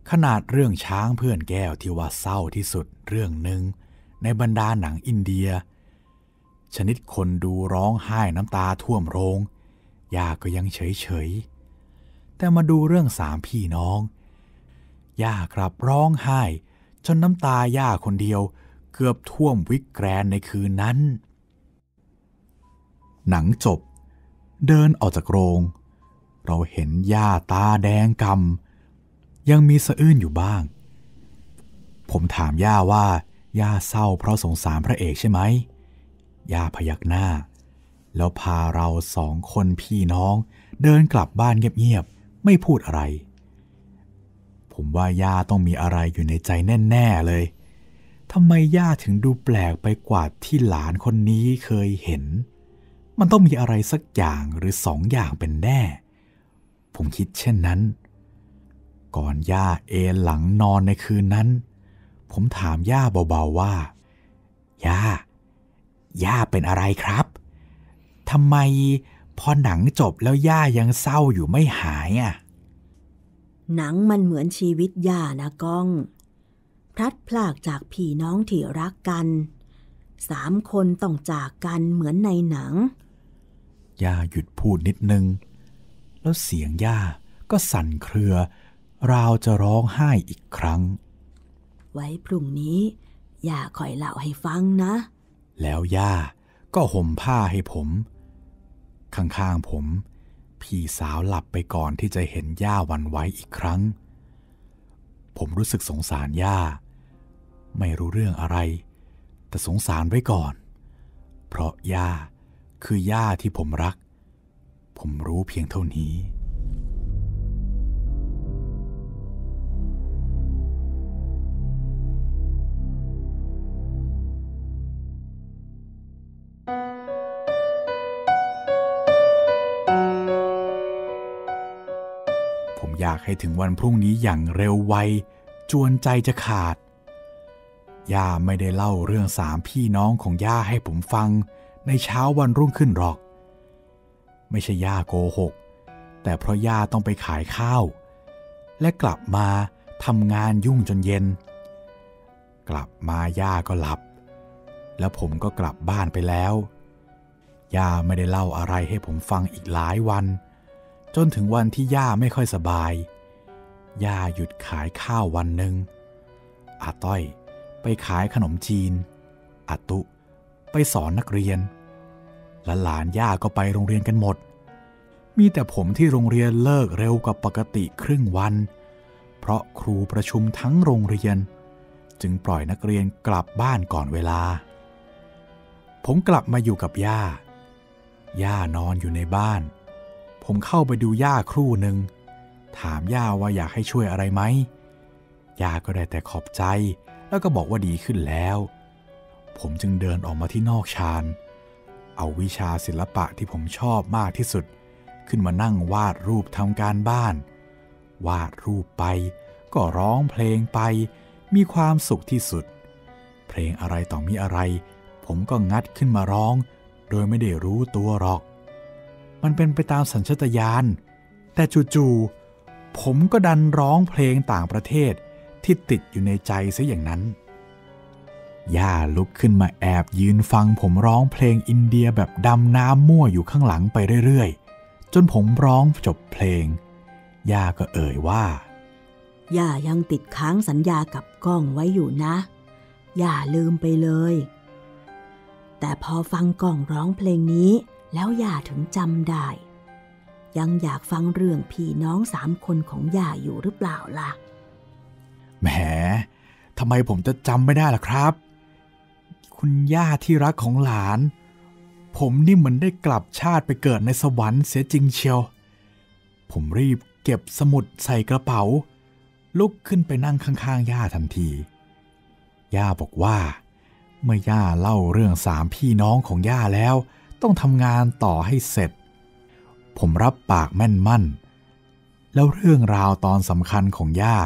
ขนาดเรื่องช้างเพื่อนแก้วที่ว่าเศร้าที่สุดเรื่องหนึ่งในบรรดาหนังอินเดียชนิดคนดูร้องไห้น้ำตาท่วมโรงย่าก็ยังเฉยแต่มาดูเรื่อง3 พี่น้องย่ากลับร้องไห้จนน้ำตาย่าคนเดียวเกือบท่วมวิกแกรนในคืนนั้นหนังจบเดินออกจากโรงเราเห็นย่าตาแดงกำ ยังมีสะอื้นอยู่บ้างผมถามย่าว่าย่าเศร้าเพราะสงสารพระเอกใช่ไหมย่าพยักหน้าแล้วพาเราสองคนพี่น้องเดินกลับบ้านเงียบๆไม่พูดอะไรผมว่าย่าต้องมีอะไรอยู่ในใจแน่ๆเลยทำไมย่าถึงดูแปลกไปกว่าที่หลานคนนี้เคยเห็นมันต้องมีอะไรสักอย่างหรือสองอย่างเป็นแน่ผมคิดเช่นนั้นก่อนย่าเอนหลังนอนในคืนนั้นผมถามย่าเบาๆว่าย่าเป็นอะไรครับทำไมพอหนังจบแล้วย่ายังเศร้าอยู่ไม่หายอ่ะหนังมันเหมือนชีวิตย่านะก้องพลัดพรากจากพี่น้องที่รักกันสามคนต้องจากกันเหมือนในหนังย่าหยุดพูดนิดนึงแล้วเสียงย่าก็สั่นเครือราวจะร้องไห้อีกครั้งไว้พรุ่งนี้ย่าคอยเล่าให้ฟังนะแล้วย่าก็ห่มผ้าให้ผมข้างๆผมพี่สาวหลับไปก่อนที่จะเห็นย่าหวั่นไหวอีกครั้งผมรู้สึกสงสารย่าไม่รู้เรื่องอะไรแต่สงสารไว้ก่อนเพราะย่าคือย่าที่ผมรักผมรู้เพียงเท่านี้ผมอยากให้ถึงวันพรุ่งนี้อย่างเร็วไวจวนใจจะขาดย่าไม่ได้เล่าเรื่องสามพี่น้องของย่าให้ผมฟังในเช้าวันรุ่งขึ้นหรอกไม่ใช่ย่าโกหกแต่เพราะย่าต้องไปขายข้าวและกลับมาทำงานยุ่งจนเย็นกลับมาย่าก็หลับแล้วผมก็กลับบ้านไปแล้วย่าไม่ได้เล่าอะไรให้ผมฟังอีกหลายวันจนถึงวันที่ย่าไม่ค่อยสบายย่าหยุดขายข้าววันหนึ่งอาต้อยไปขายขนมจีนอาตุไปสอนนักเรียนและหลานย่าก็ไปโรงเรียนกันหมดมีแต่ผมที่โรงเรียนเลิกเร็วกว่าปกติครึ่งวันเพราะครูประชุมทั้งโรงเรียนจึงปล่อยนักเรียนกลับบ้านก่อนเวลาผมกลับมาอยู่กับย่าย่านอนอยู่ในบ้านผมเข้าไปดูย่าครู่หนึ่งถามย่าว่าอยากให้ช่วยอะไรไหมย่าก็ได้แต่ขอบใจแล้วก็บอกว่าดีขึ้นแล้วผมจึงเดินออกมาที่นอกชานเอาวิชาศิลปะที่ผมชอบมากที่สุดขึ้นมานั่งวาดรูปทำการบ้านวาดรูปไปก็ร้องเพลงไปมีความสุขที่สุดเพลงอะไรต่อมีอะไรผมก็งัดขึ้นมาร้องโดยไม่ได้รู้ตัวหรอกมันเป็นไปตามสัญชาตญาณแต่จู่ๆผมก็ดันร้องเพลงต่างประเทศที่ติดอยู่ในใจซะอย่างนั้นย่าลุกขึ้นมาแอบยืนฟังผมร้องเพลงอินเดียแบบดำน้ำมั่วอยู่ข้างหลังไปเรื่อยๆจนผมร้องจบเพลงย่าก็เอ่ยว่าย่ายังติดค้างสัญญากับกล้องไว้อยู่นะย่าลืมไปเลยแต่พอฟังกล้องร้องเพลงนี้แล้วย่าถึงจำได้ยังอยากฟังเรื่องพี่น้องสามคนของย่าอยู่หรือเปล่าล่ะแหมทำไมผมจะจำไม่ได้ล่ะครับคุณย่าที่รักของหลานผมนี่เหมือนได้กลับชาติไปเกิดในสวรรค์เสียจริงเชียวผมรีบเก็บสมุดใส่กระเป๋าลุกขึ้นไปนั่งข้างๆย่าทันทีย่าบอกว่าเมื่อย่าเล่าเรื่องสามพี่น้องของย่าแล้วต้องทำงานต่อให้เสร็จผมรับปากแม่นมั่นแล้วเรื่องราวตอนสำคัญของย่า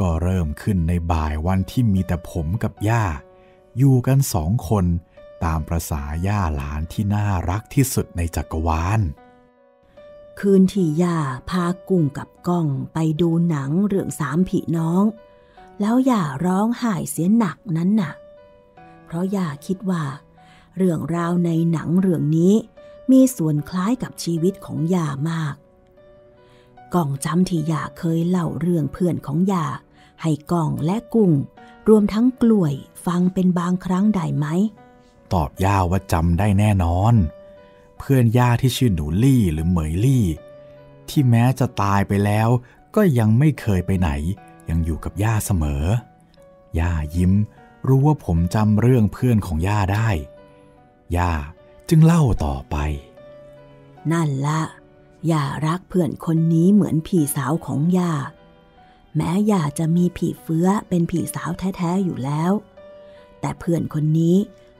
ก็เริ่มขึ้นในบ่ายวันที่มีแต่ผมกับย่าอยู่กันสองคนตามประสาย่าหลานที่น่ารักที่สุดในจักรวาลคืนที่ย่าพากุ้งกับก้องไปดูหนังเรื่องสามพี่น้องแล้วย่าร้องไห้เสียหนักนั้นน่ะเพราะย่าคิดว่าเรื่องราวในหนังเรื่องนี้มีส่วนคล้ายกับชีวิตของย่ามากก้องจำที่ย่าเคยเล่าเรื่องเพื่อนของย่าให้ก้องและกุ้งรวมทั้งกล้วยฟังเป็นบางครั้งได้ไหมตอบย่าว่าจำได้แน่นอนเพื่อนย่าที่ชื่อหนูลี่หรือเหมยลี่ที่แม้จะตายไปแล้ว ก็ยังไม่เคยไปไหนยังอยู่กับย่าเสมอย่ายิ้มรู้ว่าผมจำเรื่องเพื่อนของย่าได้ย่าจึงเล่าต่อไปนั่นละย่ารักเพื่อนคนนี้เหมือนพี่สาวของย่าแม้ย่าจะมีพี่เฟื้อเป็นพี่สาวแท้ๆอยู่แล้วแต่เพื่อนคนนี้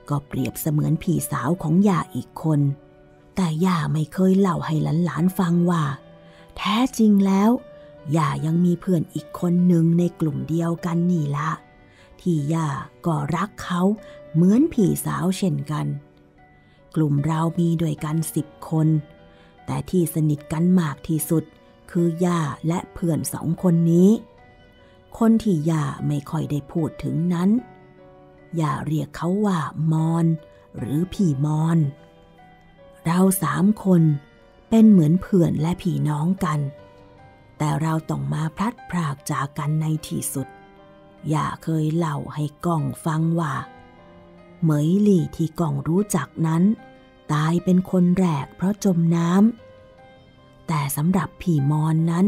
ก็เปรียบเสมือนพี่สาวของย่าอีกคนแต่ย่าไม่เคยเล่าให้หลานๆฟังว่าแท้จริงแล้วย่ายังมีเพื่อนอีกคนหนึ่งในกลุ่มเดียวกันนี่ละที่ย่าก็รักเขาเหมือนพี่สาวเช่นกันกลุ่มเรามีด้วยกัน10 คนแต่ที่สนิทกันมากที่สุดคือย่าและเพื่อน2 คนนี้คนที่ย่าไม่ค่อยได้พูดถึงนั้นย่าเรียกเขาว่ามอนหรือพี่มอนเรา3 คนเป็นเหมือนเพื่อนและพี่น้องกันแต่เราต้องมาพลัดพรากจากกันในที่สุดย่าเคยเล่าให้ก้องฟังว่าเหมยหลี่ที่ก้องรู้จักนั้นตายเป็นคนแรกเพราะจมน้ำแต่สำหรับพี่มอนนั้น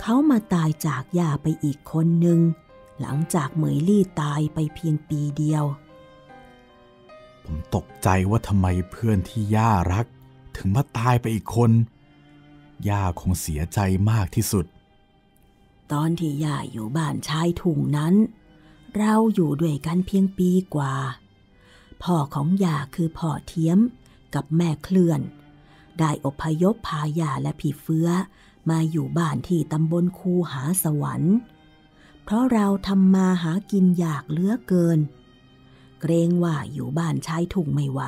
เขามาตายจากย่าไปอีกคนหนึ่งหลังจากเหมยหลี่ตายไปเพียงปีเดียวผมตกใจว่าทำไมเพื่อนที่ย่ารักถึงมาตายไปอีกคนย่าคงเสียใจมากที่สุดตอนที่ย่าอยู่บ้านชายทุ่งนั้นเราอยู่ด้วยกันเพียงปีกว่าพ่อของย่าคือพ่อเทียมกับแม่เคลื่อนได้อพยพพาย่าและพี่เฟื้อมาอยู่บ้านที่ตำบลคูหาสวรรค์เพราะเราทำมาหากินยากเหลือเกินเกรงว่าอยู่บ้านชายทุ่งไม่ไหว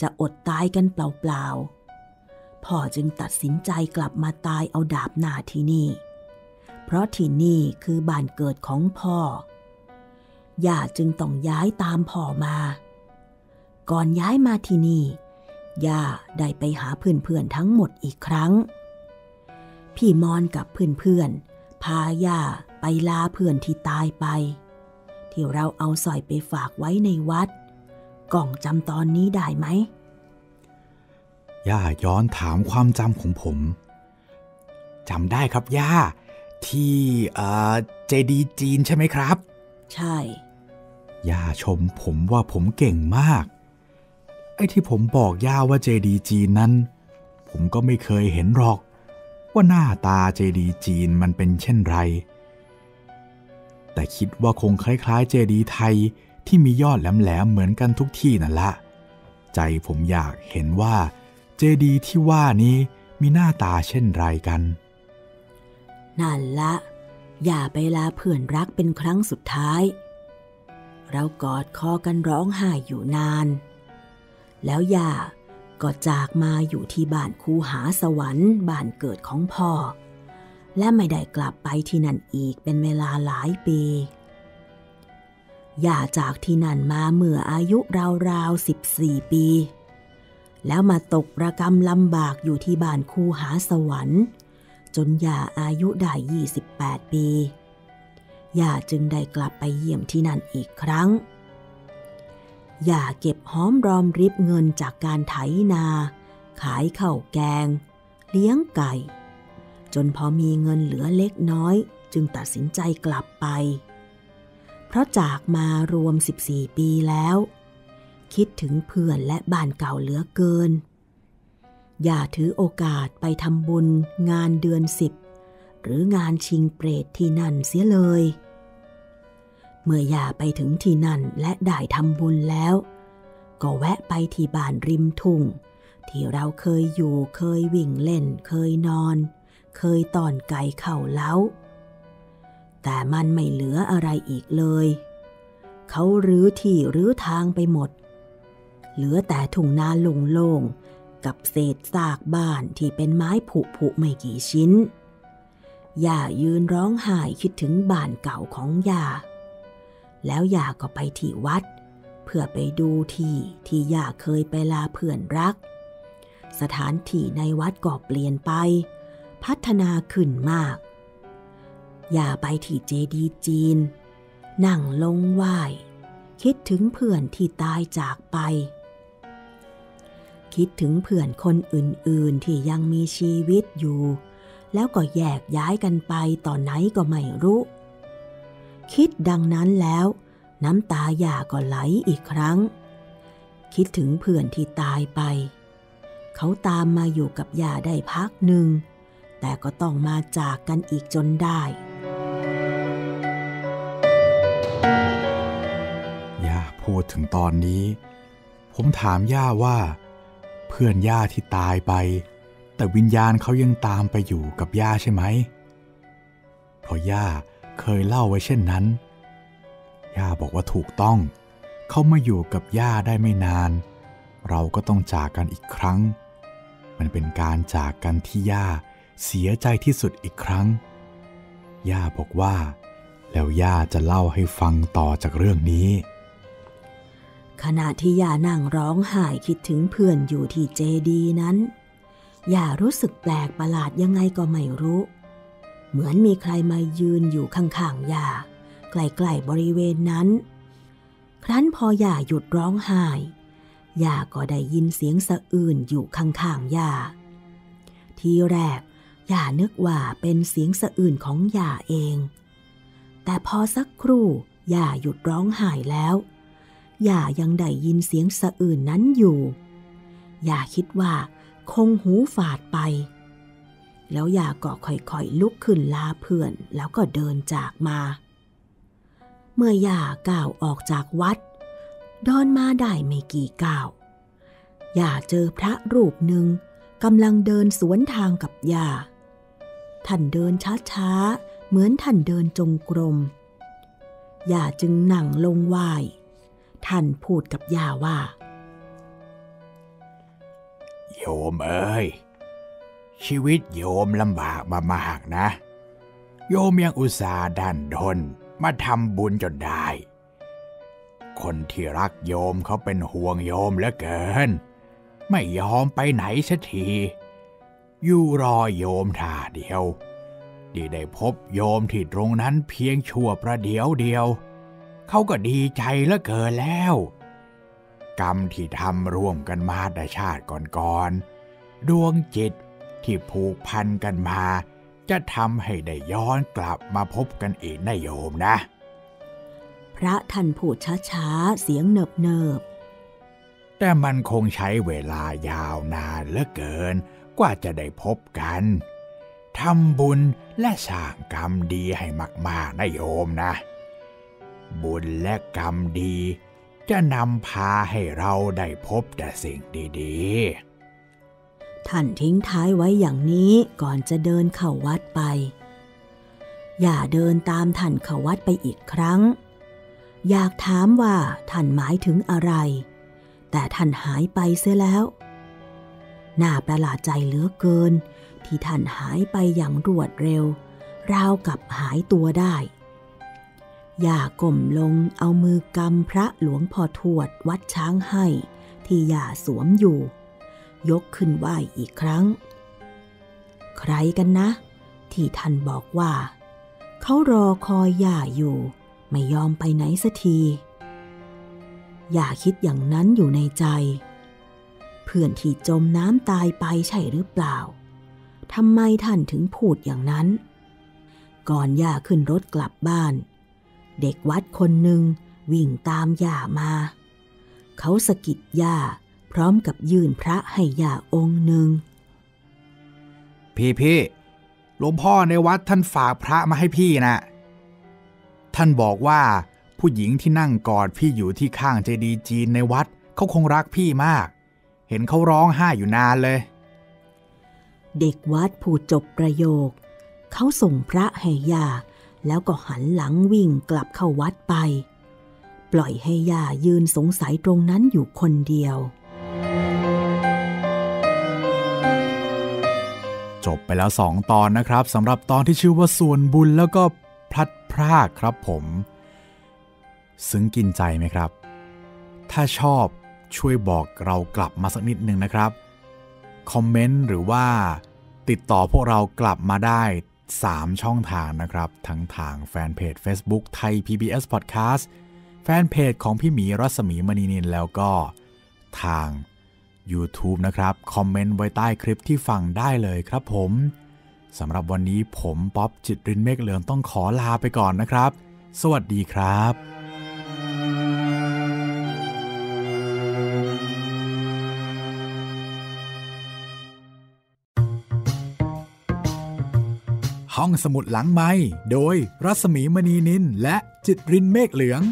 จะอดตายกันเปล่าๆพ่อจึงตัดสินใจกลับมาตายเอาดาบหน้าที่นี่เพราะที่นี่คือบ้านเกิดของพ่อย่าจึงต้องย้ายตามพ่อมาก่อนย้ายมาที่นี่ย่าได้ไปหาเพื่อนๆทั้งหมดอีกครั้งพี่มอนกับเพื่อนๆพาย่าไปลาเพื่อนที่ตายไปที่เราเอาสร้อยไปฝากไว้ในวัดก้องจำตอนนี้ได้ไหมย่าย้อนถามความจำของผมจำได้ครับย่าที่เจดีย์จีนใช่ไหมครับใช่ย่าชมผมว่าผมเก่งมากไอ้ที่ผมบอกย่าว่าเจดีย์จีนนั้นผมก็ไม่เคยเห็นหรอกว่าหน้าตาเจดีย์จีนมันเป็นเช่นไรแต่คิดว่าคงคล้ายๆเจดีย์ไทยที่มียอดแหลมๆเหมือนกันทุกที่นั่นละใจผมอยากเห็นว่าเจดีย์ที่ว่านี้มีหน้าตาเช่นไรกันนั่นละอย่าไปลาเพื่อนรักเป็นครั้งสุดท้ายเรากอดคอกันร้องไห้อยู่นานแล้วย่าก็จากมาอยู่ที่บ้านคูหาสวรรค์บ้านเกิดของพ่อและไม่ได้กลับไปที่นั่นอีกเป็นเวลาหลายปีย่าจากที่นั่นมาเมื่ออายุราวๆ14 ปีแล้วมาตกระกำลำบากอยู่ที่บ้านคูหาสวรรค์จนย่าอายุได้28 ปีย่าจึงได้กลับไปเยี่ยมที่นั่นอีกครั้งย่าเก็บหอมรอมริบเงินจากการไถนาขายข้าวแกงเลี้ยงไก่จนพอมีเงินเหลือเล็กน้อยจึงตัดสินใจกลับไปเพราะจากมารวม14 ปีแล้วคิดถึงเพื่อนและบ้านเก่าเหลือเกินย่าถือโอกาสไปทำบุญงานเดือน10หรืองานชิงเปรตที่นั่นเสียเลยเมื่อย่าไปถึงที่นั่นและได้ทำบุญแล้วก็แวะไปที่บ้านริมทุ่งที่เราเคยอยู่เคยวิ่งเล่นเคยนอนเคยต้อนไก่เข้าเล้าแต่มันไม่เหลืออะไรอีกเลยเขารื้อที่รื้อทางไปหมดเหลือแต่ทุ่งนาโล่งๆกับเศษซากบ้านที่เป็นไม้ผุๆไม่กี่ชิ้นย่ายืนร้องไห้คิดถึงบ้านเก่าของย่าแล้วย่าก็ไปที่วัดเพื่อไปดูที่ย่าเคยไปลาเพื่อนรักสถานที่ในวัดก็เปลี่ยนไปพัฒนาขึ้นมากย่าไปที่เจดีย์จีนนั่งลงไหว้คิดถึงเพื่อนที่ตายจากไปคิดถึงเพื่อนคนอื่นๆที่ยังมีชีวิตอยู่ แล้วก็แยกย้ายกันไปตอนไหนก็ไม่รู้คิดดังนั้นแล้วน้ำตาย่าก็ไหลอีกครั้งคิดถึงเพื่อนที่ตายไปเขาตามมาอยู่กับย่าได้พักหนึ่งแต่ก็ต้องมาจากกันอีกจนได้ย่าพูดถึงตอนนี้ผมถามย่าว่าเพื่อนย่าที่ตายไปแต่วิญญาณเขายังตามไปอยู่กับย่าใช่ไหมเพราะย่าเคยเล่าไว้เช่นนั้นย่าบอกว่าถูกต้องเขามาอยู่กับย่าได้ไม่นานเราก็ต้องจากกันอีกครั้งมันเป็นการจากกันที่ย่าเสียใจที่สุดอีกครั้งย่าบอกว่าแล้วย่าจะเล่าให้ฟังต่อจากเรื่องนี้ขณะที่ย่านั่งร้องไห้คิดถึงเพื่อนอยู่ที่เจดีย์นั้นย่ารู้สึกแปลกประหลาดยังไงก็ไม่รู้เหมือนมีใครมายืนอยู่ข้างๆย่าใกล้ๆบริเวณนั้นครั้นพอย่าหยุดร้องไห้ย่าก็ได้ยินเสียงสะอื้นอยู่ข้างๆย่าทีแรกย่านึกว่าเป็นเสียงสะอื้นของย่าเองแต่พอสักครู่ย่าหยุดร้องไห้แล้วย่ายังได้ยินเสียงสะอื้นนั้นอยู่ย่าคิดว่าคงหูฝาดไปแล้วย่าก็ค่อยๆลุกขึ้นลาเพื่อนแล้วก็เดินจากมาเมื่อย่าก้าวออกจากวัดเดินมาได้ไม่กี่ก้าวย่าเจอพระรูปหนึ่งกำลังเดินสวนทางกับย่าท่านเดินช้าๆเหมือนท่านเดินจงกรมย่าจึงนั่งลงไหว้ท่านพูดกับย่าว่าโยมเอ้ยชีวิตโยมลำบากมามากนะโยมยังอุตส่าห์ดันทนมาทำบุญจนได้คนที่รักโยมเขาเป็นห่วงโยมเหลือเกินไม่ยอมไปไหนสักทีอยู่รอโยมท่าเดียวที่ได้พบโยมที่ตรงนั้นเพียงชั่วประเดี๋ยวเดียวเขาก็ดีใจเหลือเกินแล้วกรรมที่ทำร่วมกันมาแต่ชาติก่อนๆดวงจิตที่ผูกพันกันมาจะทำให้ได้ย้อนกลับมาพบกันอีกนะโยมนะพระท่านพูดช้าๆเสียงเนิบๆแต่มันคงใช้เวลายาวนานเหลือเกินกว่าจะได้พบกันทำบุญและสร้างกรรมดีให้มากๆนะโยมนะบุญและกรรมดีจะนำพาให้เราได้พบแต่สิ่งดีๆท่านทิ้งท้ายไว้อย่างนี้ก่อนจะเดินเข้าวัดไปอย่าเดินตามท่านเข้าวัดไปอีกครั้งอยากถามว่าท่านหมายถึงอะไรแต่ท่านหายไปเสียแล้วน่าประหลาดใจเหลือเกินที่ท่านหายไปอย่างรวดเร็วราวกับหายตัวได้ย่าก้มลงเอามือกำพระหลวงพ่อทวดวัดช้างให้ที่ย่าสวมอยู่ยกขึ้นไหว้อีกครั้งใครกันนะที่ท่านบอกว่าเขารอคอยย่าอยู่ไม่ยอมไปไหนสักทีย่าคิดอย่างนั้นอยู่ในใจเพื่อนที่จมน้ำตายไปใช่หรือเปล่าทำไมท่านถึงพูดอย่างนั้นก่อนย่าขึ้นรถกลับบ้านเด็กวัดคนหนึ่งวิ่งตามย่ามาเขาสะกิดย่าพร้อมกับยื่นพระให้ย่าองค์หนึ่งพี่หลวงพ่อในวัดท่านฝากพระมาให้พี่นะท่านบอกว่าผู้หญิงที่นั่งกอดพี่อยู่ที่ข้างเจดีย์จีนในวัดเขาคงรักพี่มากเห็นเขาร้องไห้อยู่นานเลยเด็กวัดพูดจบประโยคเขาส่งพระให้ย่าแล้วก็หันหลังวิ่งกลับเข้าวัดไปปล่อยให้ย่ายืนสงสัยตรงนั้นอยู่คนเดียวจบไปแล้ว2ตอนนะครับสำหรับตอนที่ชื่อว่าส่วนบุญแล้วก็พลัดพรากครับผมซึ้งกินใจไหมครับถ้าชอบช่วยบอกเรากลับมาสักนิดนึงนะครับคอมเมนต์หรือว่าติดต่อพวกเรากลับมาได้3ช่องทางนะครับทั้งทางแฟนเพจ Facebook ไทย PBS Podcast แฟนเพจของพี่หมีรัศมีมณีนินแล้วก็ทาง YouTube นะครับคอมเมนต์ไว้ใต้คลิปที่ฟังได้เลยครับผม สำหรับวันนี้ผมป๊อปจิตรินเมฆเหลืองต้องขอลาไปก่อนนะครับสวัสดีครับห้องสมุดหลังไมค์โดยรัศมีมณีนินและจิตรินเมฆเหลือง